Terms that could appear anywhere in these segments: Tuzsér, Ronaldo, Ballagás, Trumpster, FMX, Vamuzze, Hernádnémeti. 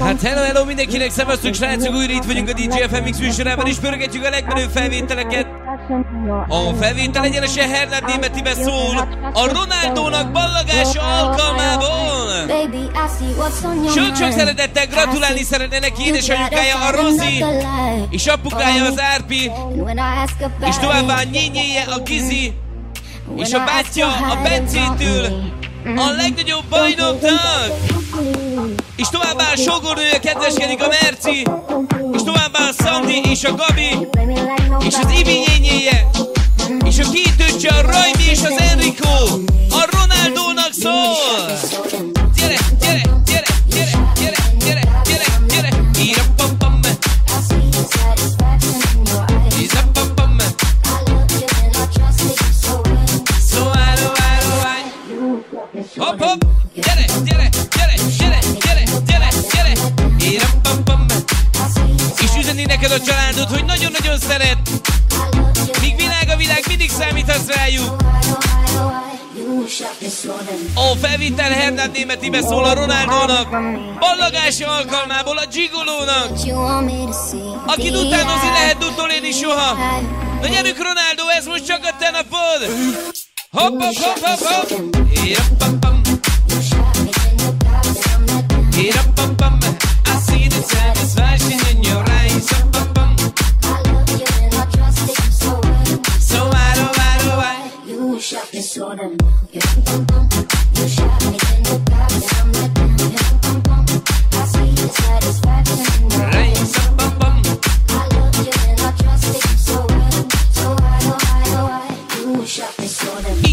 Hát hello mindenkinek, szevasztok srácok, újra itt vagyunk a DJ FMX műsorában, és pörgetjük a legmenőbb felvételeket. A felvétel egyenesen Hernádnémetibe szól, a Ronaldónak Ballagása alkalmából. Sok-sok szeretettel gratulálni szeretne neki édesanyukája, a Rozi, és apukája, az Árpi, és továbbá a nyényéje, a Gizi, és a bátyja, a Bencétől, a legnagyobb bajnoknak! És továbbá a sógornője kedveskedik a Merci, és továbbá a Szandi és a Gabi, és az Ibényényéje, és a két öccse, a Rajmi és az Enrico, a Ronaldónak szól! Gyere, gyere, gyere, gyere, gyere, gyere, gyere, gyere, gyere, hop, hop! Gyere, gyere, gyere, gyere, gyere, gyere, gyere! És üzeni neked a családod, hogy nagyon-nagyon szeret! Míg világ a világ, mindig számíthatsz rájuk! A felvétel Hernádnémetibe szól, a Ronaldónak, Ballagási alkalmából, a Gigolónak, akit utánozni lehet utolérni soha! Na gyerünk Ronaldo, ez most csak a te napod! Hop, hop, hop, hop, hop! I see the satisfaction in your eyes. So why, oh why, oh why? You shot me so damn. You shot me in the back, and I'm like, I see the satisfaction in your eyes. I love you and I trust it so well. So why, oh why, oh why? You shot me so damn.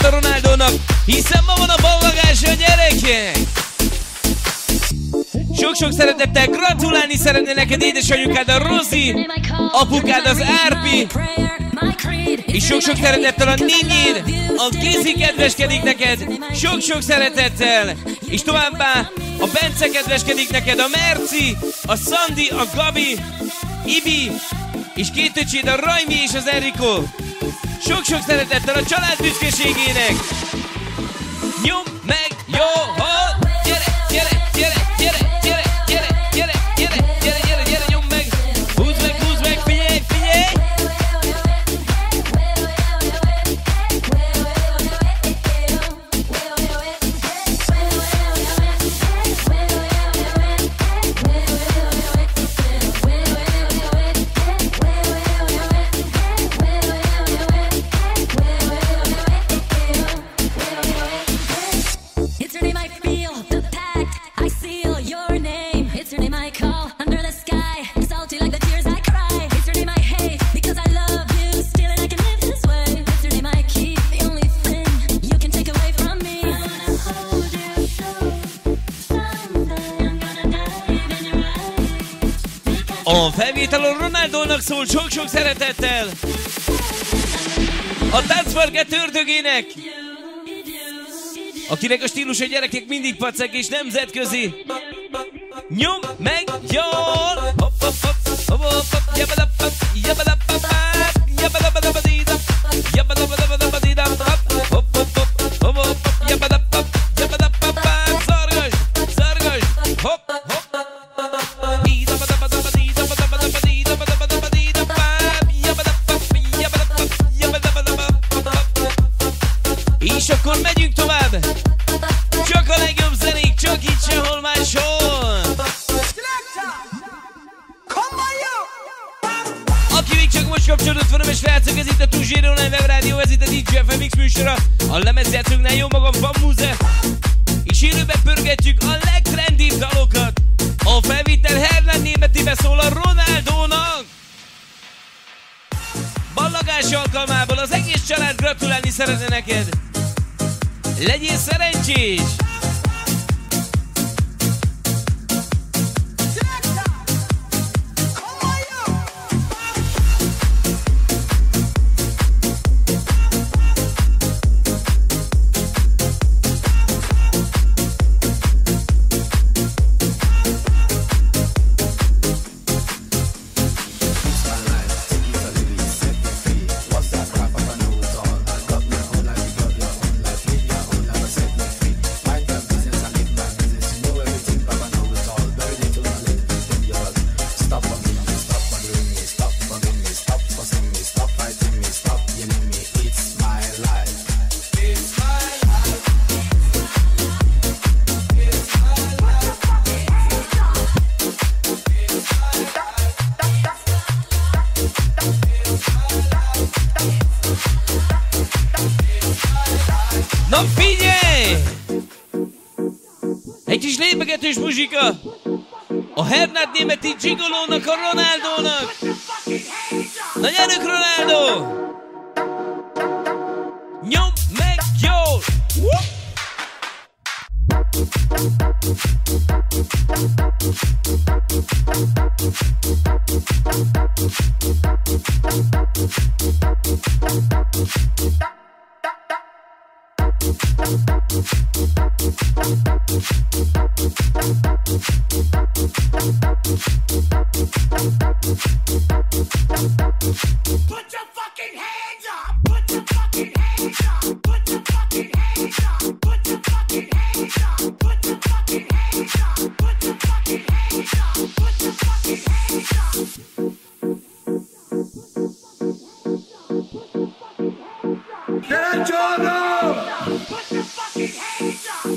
A Ronaldónak, hiszen ma van a Ballagás a gyerekek! Sok-sok szeretettel gratulálni szeretne neked édesanyukád, a Rozi, apukád, az Árpi, és sok-sok szeretettel a Ninyéd, a Gizi kedveskedik neked, sok-sok szeretettel, és továbbá a Bence kedveskedik neked, a Merci, a Szandi, a Gabi, Ibi, és két öcséd, a Rajmi és az Enrico. Sok-sok szeretettel a család büszkeségének! Nyomd meg jó hol! Gyere, gyere, gyere, gyere, gyere, gyere, gyere, gyere, gyere, gyere, gyere, nyomd meg! Húzd meg, figyelj, figyelj! A felvétel a Ronaldónak szól, sok-sok szeretettel! A táncparkett ördögének, akinek a stílusa gyerekek mindig pacek és nemzetközi. Nyom meg jól! És akkor megyünk tovább! Csak a legjobb zenék, csak itt sehol máshol! Aki még csak most kapcsolódott velem, és látszok, ez itt a Tuzsér Online Web Rádió, ez itt a DJ FMX műsora, a lemezjátszóknál jó magam, Vamuzze, és élőben pörgetjük a legtrendibb dalokat! A felvétel Hernádnémetibe szól, a Ronaldónak! Ballagás alkalmából, az egész család gratulálni szeretne neked! Legyél szerencsés! Na figyelj! Egy kis lépegetős muzsika! A Hernádnémeti Gigolónak, a Ronaldónak! Na gyerünk, Ronaldo! Nyomd meg jól!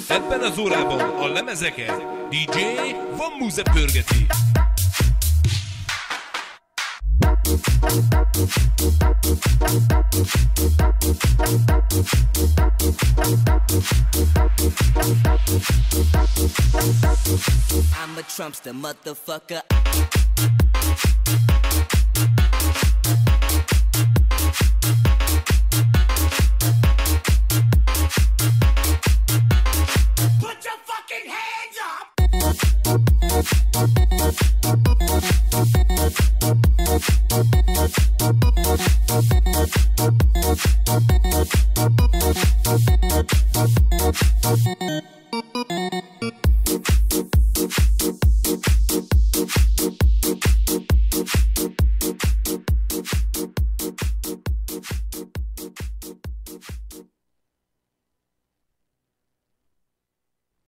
Ebben az órában a lemezeket DJ Vamuzze pörgeti. I'm a Trumpster motherfucker.